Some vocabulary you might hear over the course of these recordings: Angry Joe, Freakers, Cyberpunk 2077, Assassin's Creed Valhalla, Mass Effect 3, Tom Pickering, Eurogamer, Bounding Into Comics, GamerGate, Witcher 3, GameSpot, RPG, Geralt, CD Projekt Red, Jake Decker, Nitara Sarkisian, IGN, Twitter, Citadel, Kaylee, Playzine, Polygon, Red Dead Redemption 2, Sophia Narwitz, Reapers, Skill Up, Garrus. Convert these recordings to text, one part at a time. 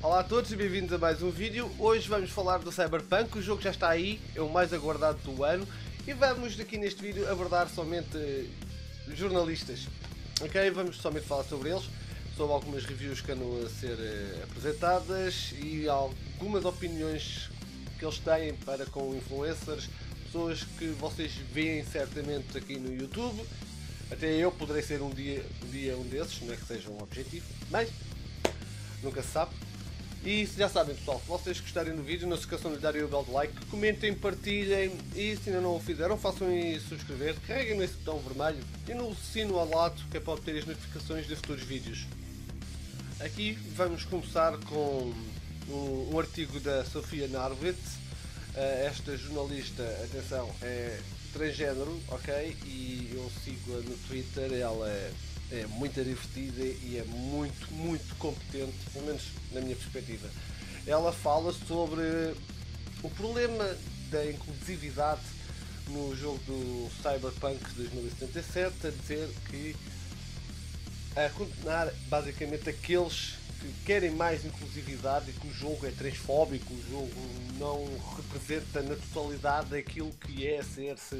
Olá a todos e bem-vindos a mais um vídeo. Hoje vamos falar do Cyberpunk, o jogo já está aí, é o mais aguardado do ano. E vamos aqui neste vídeo abordar somente jornalistas, ok? Vamos somente falar sobre eles, sobre algumas reviews que andam a ser apresentadas e algumas opiniões que eles têm para com influencers, pessoas que vocês veem certamente aqui no YouTube. Até eu poderei ser um dia um desses, não é que seja um objetivo, mas nunca se sabe. E já sabem pessoal, se vocês gostarem do vídeo, não se esqueçam de darem o belo like, comentem, partilhem e se ainda não o fizeram, façam e subscrever, carreguem nesse botão vermelho e no sino ao lado que é para obter as notificações de futuros vídeos. Aqui vamos começar com um artigo da Sophia Narwitz. Esta jornalista, atenção, é transgénero, ok? E eu sigo-a no Twitter, ela é muito divertida e é muito competente, pelo menos na minha perspectiva. Ela fala sobre o problema da inclusividade no jogo do Cyberpunk 2077, a dizer que a condenar basicamente aqueles que querem mais inclusividade e que o jogo é transfóbico, o jogo não representa na totalidade aquilo que é ser-se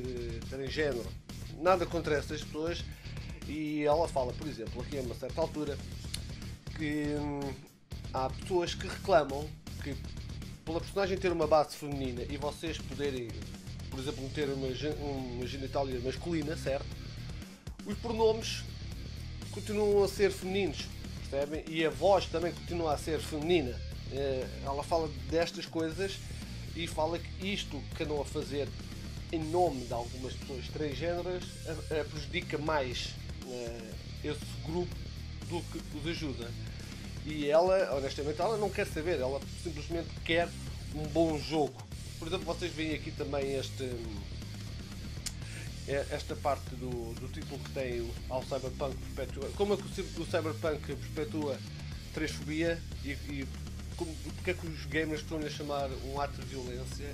transgénero. Nada contra essas pessoas. E ela fala, por exemplo, aqui a uma certa altura, que há pessoas que reclamam que pela personagem ter uma base feminina e vocês poderem, por exemplo, meter uma genitália masculina, certo? Os pronomes continuam a ser femininos, percebem? E a voz também continua a ser feminina. Ela fala destas coisas e fala que isto que andam a fazer em nome de algumas pessoas transgêneras prejudica mais esse grupo do que os ajuda. E ela, honestamente, ela não quer saber, ela simplesmente quer um bom jogo. Por exemplo, vocês veem aqui também esta parte do título que tem ao Cyberpunk perpetua, como é que o Cyberpunk perpetua transfobia e porque é que os gamers estão a chamar um ato de violência.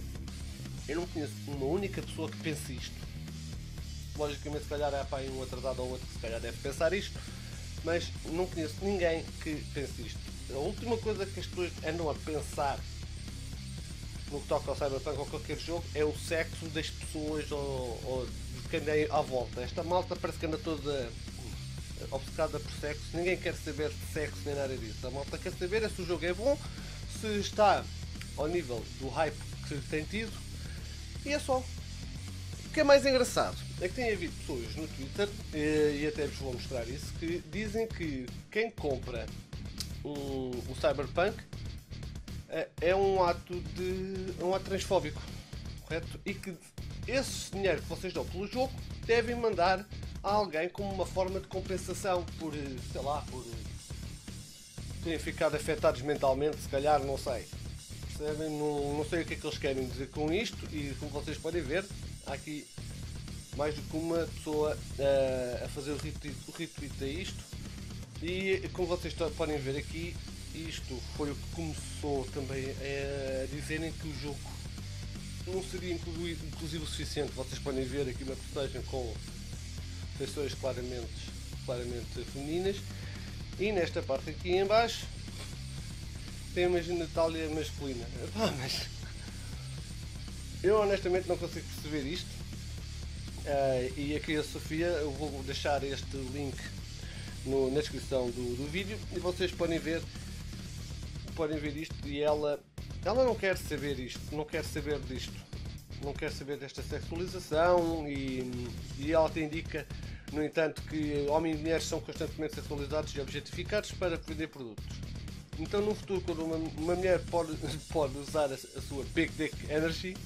Eu não conheço uma única pessoa que pense isto. Logicamente, se calhar há para aí um atrasado ou outro que se calhar deve pensar isto, mas não conheço ninguém que pense isto. A última coisa que as pessoas andam a pensar no que toca ao Cyberpunk ou qualquer jogo é o sexo das pessoas ou de quem andem à volta. Esta malta parece que anda toda obcecada por sexo, ninguém quer saber de sexo nem nada disso. A malta quer saber é se o jogo é bom, se está ao nível do hype que tem tido, e é só. O que é mais engraçado é que tem havido pessoas no Twitter, e até vos vou mostrar isso, que dizem que quem compra o Cyberpunk é um ato transfóbico, correto? E que esse dinheiro que vocês dão pelo jogo devem mandar a alguém como uma forma de compensação por, sei lá, por terem ficado afetados mentalmente, se calhar, não sei. Percebem? Não sei o que é que eles querem dizer com isto e, como vocês podem ver, há aqui mais do que uma pessoa a fazer o retweet a isto. E como vocês podem ver aqui, isto foi o que começou também a dizerem que o jogo não seria inclusivo o suficiente. Vocês podem ver aqui uma postagem com pessoas claramente femininas. E nesta parte aqui em baixo tem uma genitália masculina. Epá, mas eu honestamente não consigo perceber isto. E aqui a Sofia, eu vou deixar este link na descrição do vídeo e vocês podem ver isto. E ela não quer saber isto, não quer saber disto, não quer saber desta sexualização e ela te indica, no entanto, que homens e mulheres são constantemente sexualizados e objetificados para vender produtos. Então no futuro, quando uma mulher pode usar a sua Big Dick Energy,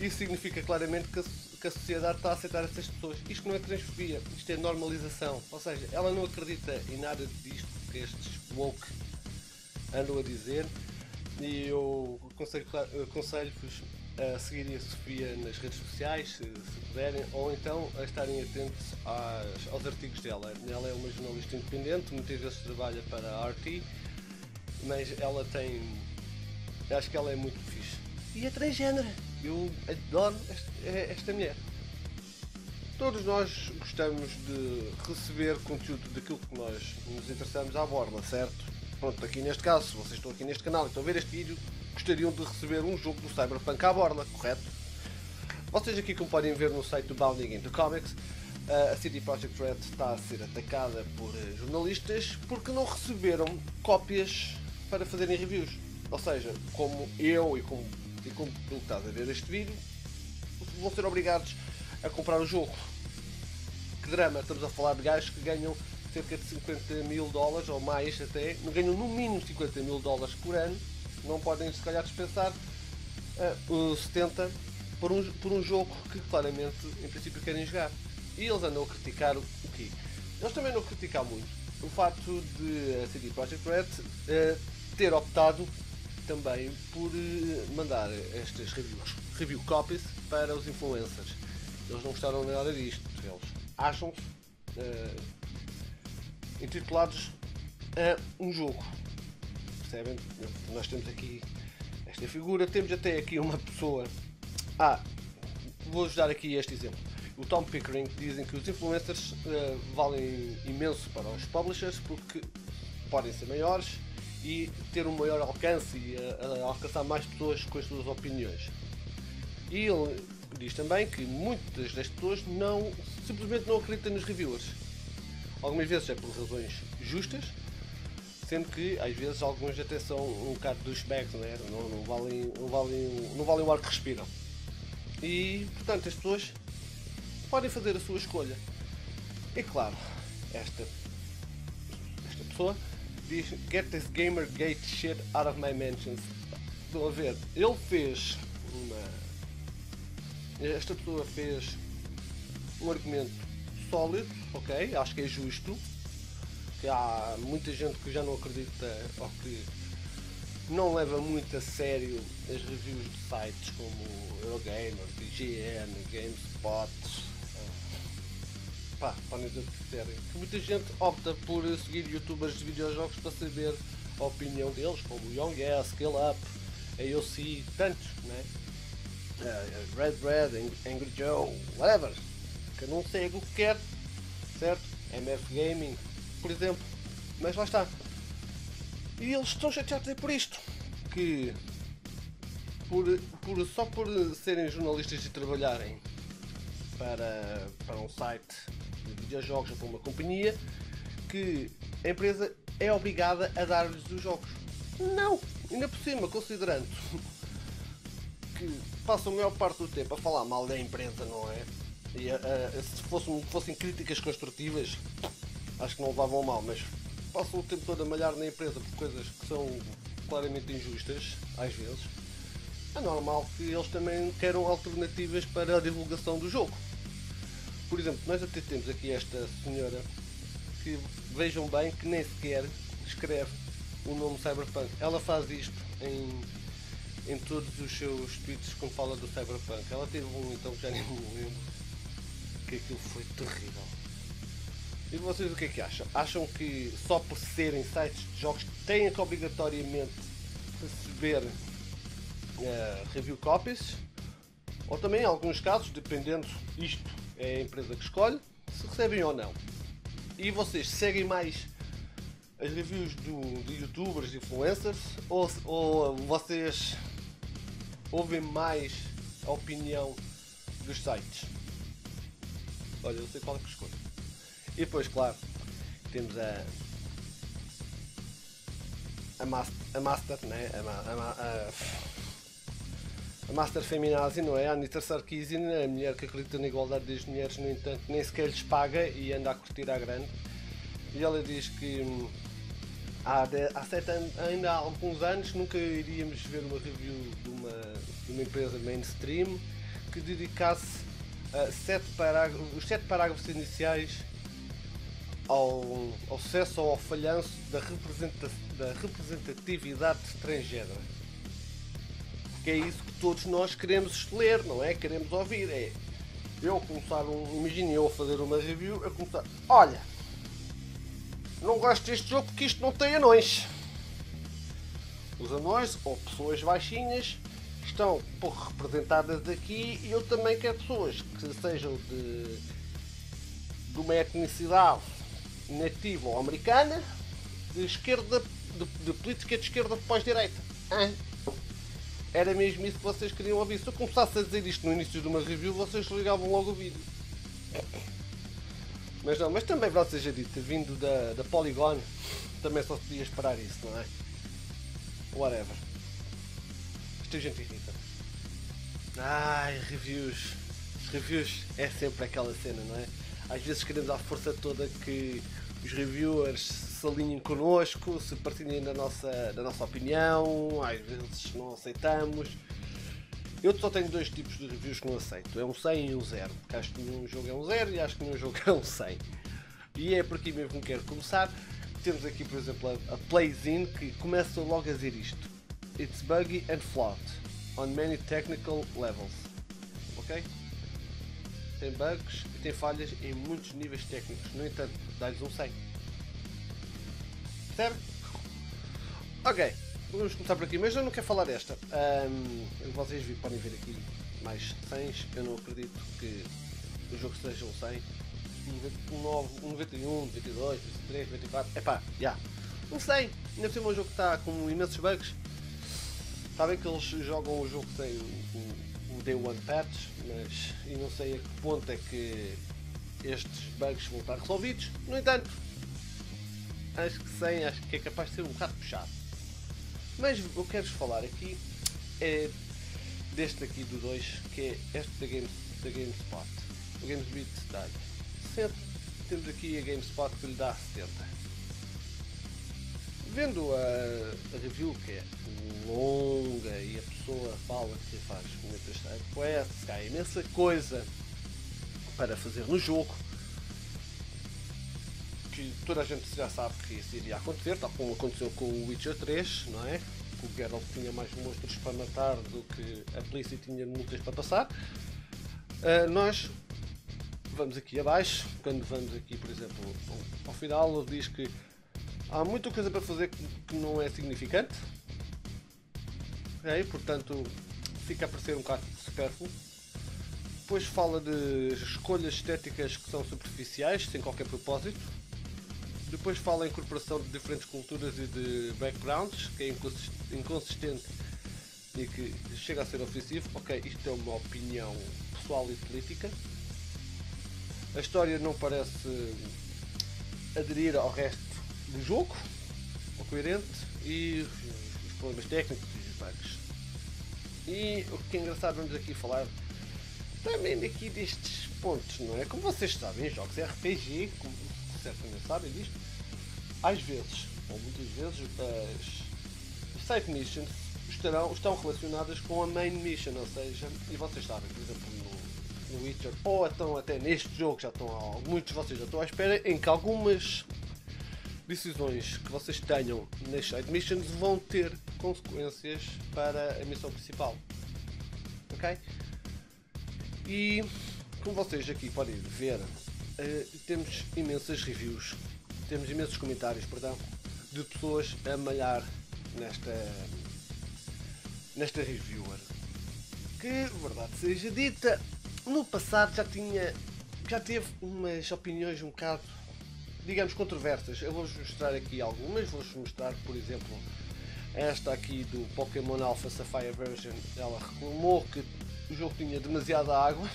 isso significa claramente que a sociedade está a aceitar essas pessoas. Isto não é transfobia, isto é normalização. Ou seja, ela não acredita em nada disto que estes woke andam a dizer. E eu aconselho-vos a seguirem a Sofia nas redes sociais, se puderem, ou então a estarem atentos aos artigos dela. Ela é uma jornalista independente, muitas vezes trabalha para a RT, mas ela tem... acho que ela é muito fixe. E é transgénero. Eu adoro esta mulher. Todos nós gostamos de receber conteúdo daquilo que nós nos interessamos à borda, certo? Pronto, aqui neste caso, se vocês estão aqui neste canal e estão a ver este vídeo, gostariam de receber um jogo do Cyberpunk à borda, correto? Vocês aqui, como podem ver no site do Bounding Into Comics, a CD Projekt Red está a ser atacada por jornalistas porque não receberam cópias para fazerem reviews. Ou seja, como eu e como tu estás a ver este vídeo, vão ser obrigados a comprar o jogo. Que drama, estamos a falar de gajos que ganham cerca de $50 mil ou mais até, ganham no mínimo $50 mil por ano, não podem se calhar dispensar 70 por um jogo que claramente em princípio querem jogar. E eles andam a criticar o quê? Eles também não criticaram muito o facto de a CD Projekt Red ter optado também por mandar estas review copies para os influencers. Eles não gostaram nada disto, eles acham-se intitulados a um jogo, percebem? Nós temos aqui esta figura, temos até aqui uma pessoa, vou-vos dar aqui este exemplo, o Tom Pickering, que dizem que os influencers valem imenso para os publishers porque podem ser maiores e ter um maior alcance e alcançar mais pessoas com as suas opiniões. E ele diz também que muitas das pessoas simplesmente não acreditam nos reviewers. Algumas vezes é por razões justas, sendo que às vezes alguns até são um bocado douchebags, não é? não valem o ar que respiram. E portanto as pessoas podem fazer a sua escolha. E claro, esta pessoa diz: "Get this GamerGate shit out of my mentions." Estão a ver? Ele fez Esta pessoa fez um argumento sólido, ok? Acho que é justo, que há muita gente que já não acredita ou que não leva muito a sério as reviews de sites como Eurogamer, IGN, GameSpot, podem dizer o que quiserem. Muita gente opta por seguir youtubers de videojogos para saber a opinião deles, como o Skill Up, AOC, tantos, né? Red Dead, Angry Joe, whatever, cada um segue o que quer, certo? MF Gaming, por exemplo, mas lá está. E eles estão chateados é por isto, que só por serem jornalistas e trabalharem para um site de videojogos ou para uma companhia, que a empresa é obrigada a dar-lhes os jogos. Não, ainda por cima, considerando que passam a maior parte do tempo a falar mal da empresa, não é? E se fossem críticas construtivas, acho que não levavam mal, mas passam o tempo todo a malhar na empresa por coisas que são claramente injustas, às vezes. É normal que eles também queiram alternativas para a divulgação do jogo. Por exemplo, nós até temos aqui esta senhora que, vejam bem, que nem sequer escreve o nome Cyberpunk. Ela faz isto em todos os seus tweets quando fala do Cyberpunk. Ela teve um então que já nem me lembro, que aquilo foi terrível. E vocês o que é que acham? Acham que só por serem sites de jogos têm que obrigatoriamente receber review copies? Ou também, em alguns casos, dependendo, isto é a empresa que escolhe, se recebem ou não. E vocês seguem mais as reviews de youtubers, de influencers, ou vocês ouvem mais a opinião dos sites? Olha, eu sei qual é que escolho. E depois, claro, temos a Master Feminazi, não é? A Nitara Sarkisian, a mulher que acredita na igualdade das mulheres, no entanto, nem sequer lhes paga e anda a curtir à grande. E ela diz que ainda há alguns anos nunca iríamos ver uma review de uma empresa mainstream que dedicasse os sete parágrafos iniciais ao sucesso ou ao falhanço da representatividade transgénero. Porque é isso que todos nós queremos ler, não é? Queremos ouvir. É eu começar imagine eu a fazer uma review, a começar: "Olha, não gosto deste jogo porque isto não tem anões. Os anões, ou pessoas baixinhas, estão pouco representadas aqui e eu também quero pessoas que sejam de de uma etnicidade nativa ou americana de esquerda, de política de esquerda pós-direita. Era mesmo isso que vocês queriam ouvir. Se eu começasse a dizer isto no início de uma review, vocês ligavam logo o vídeo. Mas não, mas também, verdade seja dita, vindo da Polygon, também só se podia esperar isso, não é? Whatever. Esta gente irrita. Ai, reviews. Os reviews é sempre aquela cena, não é? Às vezes queremos à força toda que os reviewers se alinhem connosco, se partilhem da nossa opinião, às vezes não aceitamos. Eu só tenho dois tipos de reviews que não aceito, é um 100 e um 0, porque acho que nenhum jogo é um 0 e acho que nenhum jogo é um 100. E é por aqui mesmo que quero começar. Temos aqui, por exemplo, a Playzine, que começa logo a dizer isto. It's buggy and flawed, on many technical levels. Ok? Tem bugs e tem falhas em muitos níveis técnicos, no entanto, dá-lhes um 100. Percebe? Ok. Vamos começar por aqui, mas eu não quero falar desta. Vocês podem ver aqui mais 100, eu não acredito que o jogo seja um 100. Um 9, um 91, 92, 93, 94, epá, já. Um 100, ainda por cima um jogo que está com imensos bugs. Sabem que eles jogam o jogo sem o Day One Patch, mas eu não sei a que ponto é que estes bugs vão estar resolvidos. No entanto, acho que 100, acho que é capaz de ser um bocado puxado. Mas eu quero-vos falar aqui é deste aqui do 2, que é este da GameSpot. O GamesBeat dá-lhe 60, temos aqui a GameSpot que lhe dá 70. Vendo a review, que é longa e a pessoa fala que faz muitas side quests, há imensa coisa para fazer no jogo, que toda a gente já sabe que isso iria acontecer, tal como aconteceu com o Witcher 3, não é? Que o Geralt tinha mais monstros para matar do que a polícia tinha multas para passar. Nós vamos aqui abaixo, quando vamos aqui, por exemplo, ao final, ele diz que há muita coisa para fazer que não é significante, okay? Portanto, fica a parecer um bocado superfluo. Depois fala de escolhas estéticas que são superficiais, sem qualquer propósito. Depois fala em incorporação de diferentes culturas e de backgrounds, que é inconsistente e que chega a ser ofensivo. Ok, isto é uma opinião pessoal e política. A história não parece aderir ao resto do jogo, ou coerente, e os problemas técnicos e os bugs. E o que é engraçado, vamos aqui falar também aqui destes pontos, não é? Como vocês sabem, jogos RPG, como certamente sabem disto, às vezes, ou muitas vezes, as side missions estão relacionadas com a main mission, ou seja, e vocês sabem, por exemplo, no Witcher, ou então até neste jogo, já estão, muitos de vocês já estão à espera, em que algumas decisões que vocês tenham nas side missions vão ter consequências para a missão principal, ok? E, como vocês aqui podem ver, temos imensas reviews, temos imensos comentários, perdão, de pessoas a malhar nesta reviewer, que, verdade seja dita, no passado já teve umas opiniões um bocado, digamos, controversas. Eu vou-vos mostrar aqui algumas. Vou-vos mostrar, por exemplo, esta aqui do Pokémon Alpha Sapphire version. Ela reclamou que o jogo tinha demasiada água.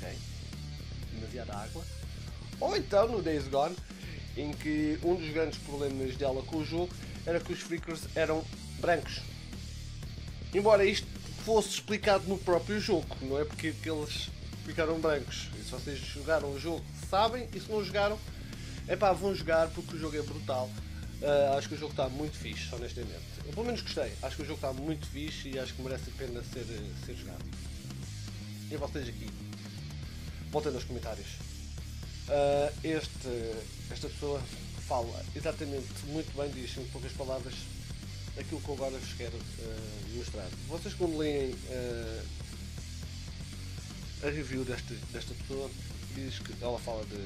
Ok. Demasiada água. Ou então no Days Gone, em que um dos grandes problemas dela com o jogo era que os Freakers eram brancos. Embora isto fosse explicado no próprio jogo, não é porque que eles ficaram brancos. E se vocês jogaram o jogo, sabem. E se não jogaram, é pá, vão jogar, porque o jogo é brutal. Acho que o jogo está muito fixe, honestamente. Eu pelo menos gostei, acho que o jogo está muito fixe e acho que merece a pena ser jogado. E vocês aqui, voltando aos comentários, esta pessoa fala exatamente muito bem, diz em poucas palavras aquilo que eu agora vos quero mostrar. Vocês, quando leem a review desta pessoa, diz que ela fala de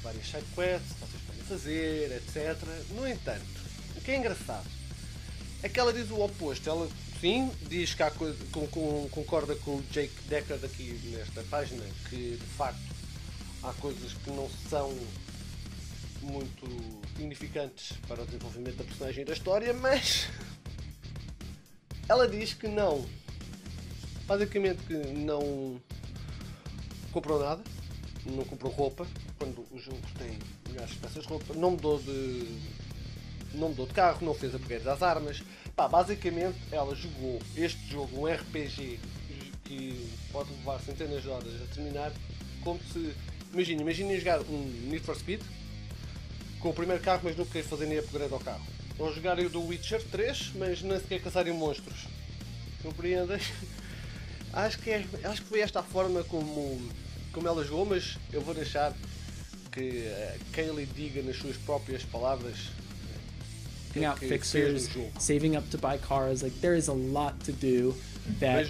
várias side quests que vocês podem fazer, etc. No entanto, o que é engraçado é que ela diz o oposto. Ela fim, diz que concorda com o Jake Decker aqui nesta página, que de facto há coisas que não são muito significantes para o desenvolvimento da personagem e da história, mas ela diz que não, basicamente que não comprou nada, não comprou roupa, quando os jogos têm milhares de peças de roupa, não mudou de carro, não fez upgrades às armas. Pá, basicamente ela jogou este jogo, um RPG que pode levar centenas de horas a terminar, como se, imagina jogar um Need for Speed com o primeiro carro, mas não querer fazer nem upgrade ao carro, ou jogarem o do Witcher 3, mas não sequer caçarem monstros, compreendem? Acho que foi esta a forma como ela jogou, mas eu vou deixar que a Kaylee diga nas suas próprias palavras. Out fixtures, saving up to buy cars, like there is a lot to do that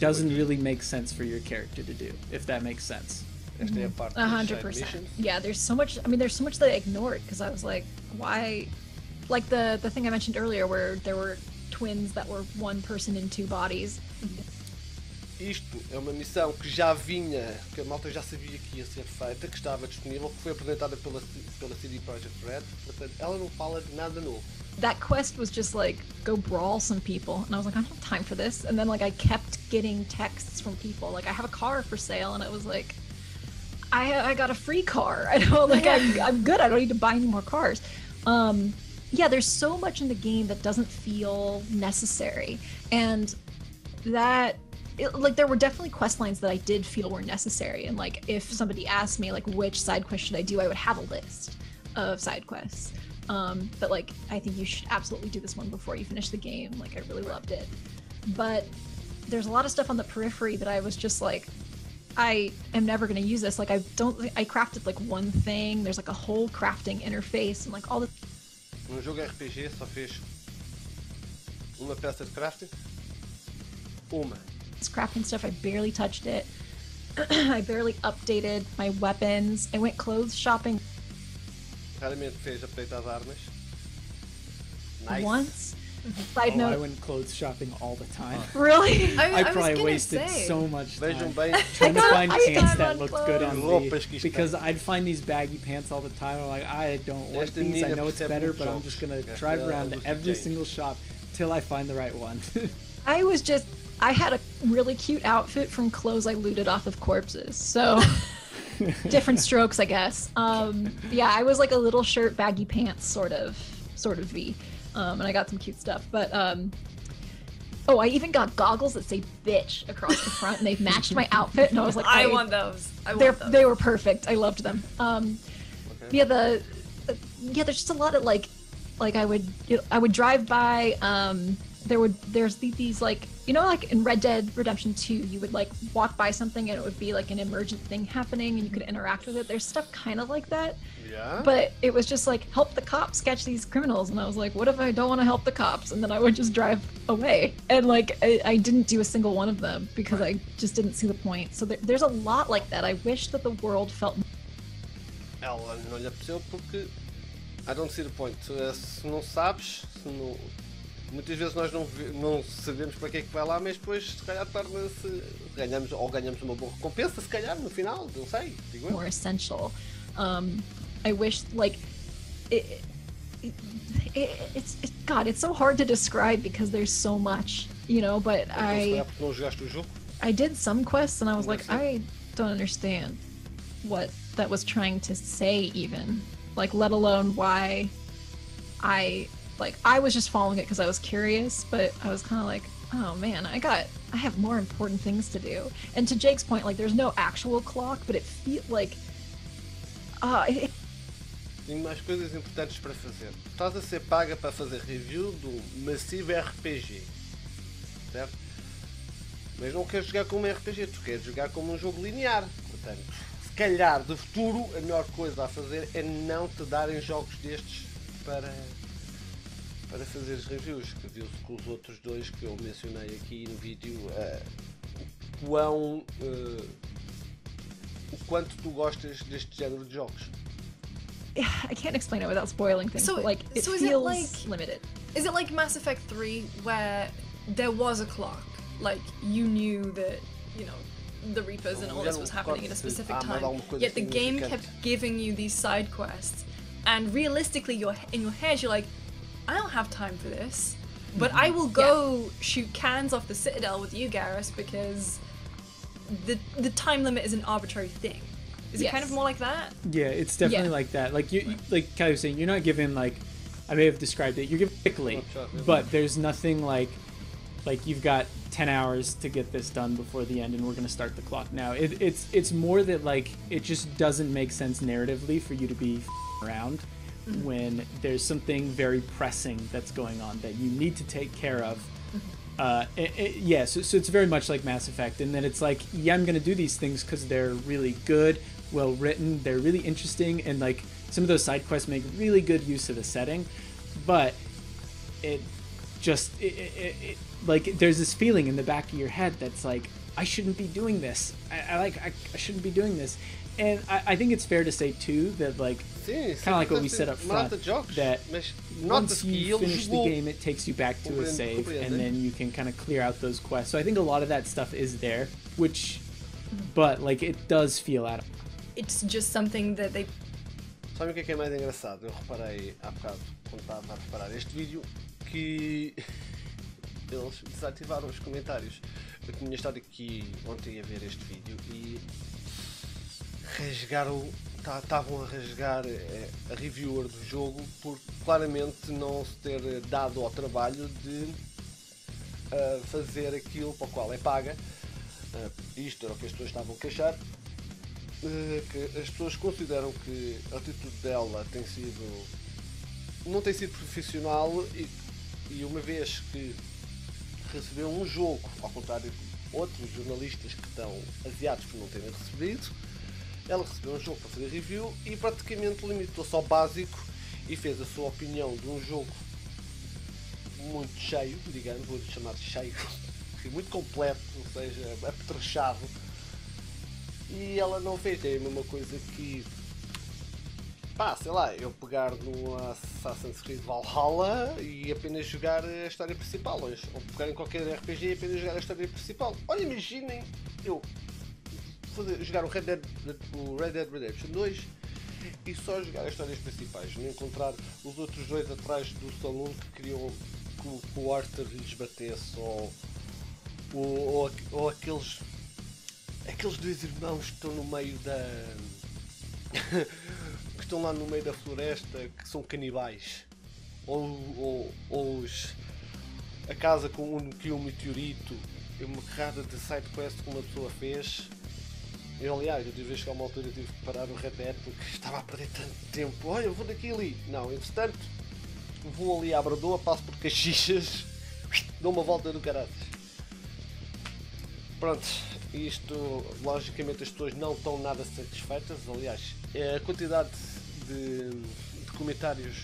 doesn't really make sense for your character to do, if that makes sense. 100%. Yeah, there's so much. I mean, there's so much that I ignored because I was like, why? Like the thing I mentioned earlier, where there were twins that were one person in two bodies. Isto é uma missão que já vinha, que a malta já sabia que ia ser feita, que estava disponível, que foi apresentada pela CD Projekt Red. Portanto, ela não fala de nada novo. That quest was just like, go brawl some people, and I was like, I don't have time for this. And then like I kept getting texts from people, like I have a car for sale, and it was like, I got a free car. I don't like I'm good. I don't need to buy any more cars. Yeah, there's so much in the game that doesn't feel necessary, and that. Like there were definitely quest lines that I did feel were necessary, and like if somebody asked me like which side quest should I do, I would have a list of side quests, but like I think you should absolutely do this one before you finish the game, like I really loved it, but there's a lot of stuff on the periphery that I was just like, I am never going to use this, like I crafted like one thing, there's like a whole crafting interface and like all the no jogo RPG só fez uma peça de crafting, crafting stuff, I barely touched it. I barely updated my weapons. I went clothes shopping. Raramente fez update às armas. Nice. Once. Side note. I went clothes shopping all the time. Really? I probably wasted so much time trying to find pants that looked good on me, because I'd find these baggy pants all the time. I'm like, I don't want these. I know it's better, but I'm just gonna drive around to every single shop till I find the right one. I had a really cute outfit from clothes I looted off of corpses, so different strokes, I guess. Yeah, I was like a little shirt, baggy pants, sort of V, and I got some cute stuff. But oh, I even got goggles that say "bitch" across the front, and they matched my outfit, and I was like, I want those. They were perfect. I loved them. Okay. Yeah, there's just a lot of like I would drive by. There's these like, you know, like in Red Dead Redemption 2, you would like walk by something and it would be like an emergent thing happening and you could interact with it. There's stuff kind of like that. Yeah. But it was just like, help the cops catch these criminals. And I was like, what if I don't want to help the cops? And then I would just drive away. And like, I didn't do a single one of them because I just didn't see the point. So there's a lot like that. I wish that the world felt... Ela não lhe apeteceu porque... I don't see the point. Se não sabes, se não... Muitas vezes nós não sabemos para que é que vai lá, mas depois se calhar torna-se, ganhamos uma boa recompensa, se calhar no final, não sei, digo eu. More essential. I wish like it's God, it's so hard to describe because there's so much, you know, but não jogaste o jogo? I did some quests and I was like, I don't understand what that was trying to say even, like let alone why I was just following it because I was curious, but I was kind of like, oh man, I have more important things to do. And to Jake's point, like there's no actual clock, but it feels like, Tenho mais coisas importantes para fazer. Estás a ser paga para fazer review do Massive RPG, certo? Mas não queres jogar como um RPG, tu queres jogar como um jogo linear. Portanto, se calhar do futuro a melhor coisa a fazer é não te darem jogos destes para fazer os reviews, que viu-se com os outros dois que eu mencionei aqui no vídeo, o quanto tu gostas deste género de jogos. Yeah, I can't explain it without spoiling things, so, but like, it feels limited. Is it like Mass Effect 3 where there was a clock. Like, you knew that, you know, the Reapers and all this was happening at a specific time, yet the game kept giving you these side quests, and realistically in your head you're like, I don't have time for this, but I will go shoot cans off the Citadel with you, Garrus, because the time limit is an arbitrary thing. Is it kind of more like that? Yeah, it's definitely like that. Like, you, like Kelly was saying, you're not given, like, I may have described it, you're given quickly, but there's nothing like, you've got 10 hours to get this done before the end and we're gonna start the clock now. It's more that, like, it just doesn't make sense narratively for you to be around when there's something very pressing that's going on that you need to take care of. So it's very much like Mass Effect, and then it's like, yeah, I'm gonna do these things because they're really good, well written, they're really interesting, and like some of those side quests make really good use of the setting, but it just like, there's this feeling in the back of your head that's like, I shouldn't be doing this. I shouldn't be doing this. And I think it's fair to say too that, like, kind of like what we said up front, that once you finish the game, it takes you back to a save, and then you can kind of clear out those quests. So I think a lot of that stuff is there, which, but like, it does feel out of. It's just something that they. Sabe o que é mais engraçado? Eu reparei há bocado, quando estava a preparar este vídeo, que eles desativaram os comentários. Eu tinha estado aqui ontem a ver este vídeo e rasgaram, estavam a rasgar a reviewer do jogo por claramente não se ter dado ao trabalho de fazer aquilo para o qual é paga. Isto era o que as pessoas estavam a queixar, que as pessoas consideram que a atitude dela tem sido, não tem sido profissional, e uma vez que recebeu um jogo, ao contrário de outros jornalistas que estão aziados por não terem recebido, ela recebeu um jogo para fazer review e praticamente limitou-se ao básico e fez a sua opinião de um jogo muito cheio, digamos, vou chamar de cheio, muito completo, ou seja, apetrechado, e ela não fez a mesma coisa que, pá, sei lá, eu pegar no Assassin's Creed Valhalla e apenas jogar a história principal, ou pegar em qualquer RPG e apenas jogar a história principal. Olha, imaginem eu jogar o Red Dead Redemption 2 e só jogar as histórias principais, não encontrar os outros dois atrás do salão que queriam que o Arthur lhes batesse, ou aqueles dois irmãos que estão no meio da... que estão lá no meio da floresta, que são canibais, ou a casa com um meteorito, uma carrada de sidequest que uma pessoa fez. Eu, aliás, eu tive a chegar a uma altura e tive que parar o Red Dead porque estava a perder tanto tempo. Olha, eu vou daqui ali. Não, entretanto, vou ali à Bradoa, passo por Caxias, dou uma volta do caralho. Pronto, isto, logicamente, as pessoas não estão nada satisfeitas. Aliás, a quantidade de comentários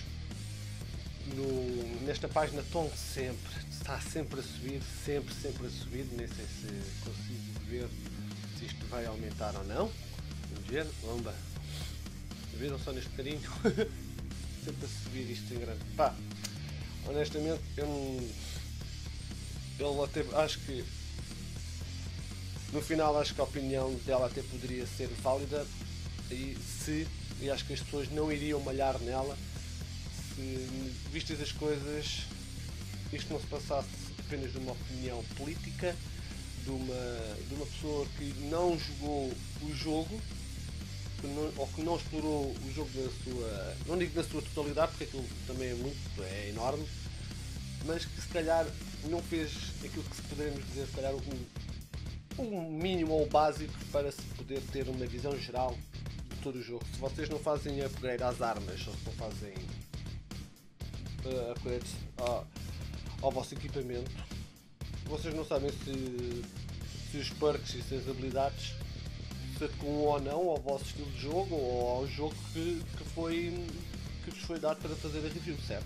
nesta página está sempre a subir, sempre a subir. Nem sei se consigo ver se isto vai aumentar ou não. Vamos ver, bomba. Viram só neste bocadinho? Sempre a subir isto em grande. Pá, honestamente, eu até acho que no final acho que a opinião dela até poderia ser válida, e acho que as pessoas não iriam malhar nela se, vistas as coisas, isto não se passasse apenas de uma opinião política de uma pessoa que não jogou o jogo, ou que não explorou o jogo na sua, não digo na sua totalidade, porque aquilo também é enorme, mas que se calhar não fez aquilo que poderemos dizer, se calhar um mínimo ou básico para se poder ter uma visão geral de todo o jogo. Se vocês não fazem upgrade às armas, ou se não fazem upgrade ao vosso equipamento, vocês não sabem se os perks e se as habilidades se adequam ou não ao vosso estilo de jogo, ou ao jogo que vos foi dado para fazer a review, certo?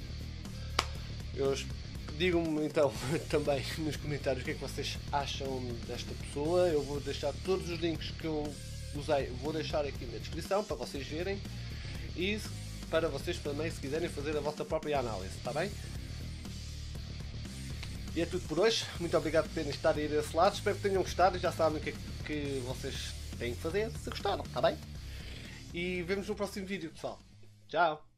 Digam-me então também nos comentários o que é que vocês acham desta pessoa. Eu vou deixar todos os links que eu usei, vou deixar aqui na descrição para vocês verem, e para vocês também, se quiserem fazer a vossa própria análise, está bem? E é tudo por hoje. Muito obrigado por terem estado aí desse lado. Espero que tenham gostado. Já sabem o que é que vocês têm que fazer se gostaram, está bem? E vemos no próximo vídeo, pessoal. Tchau!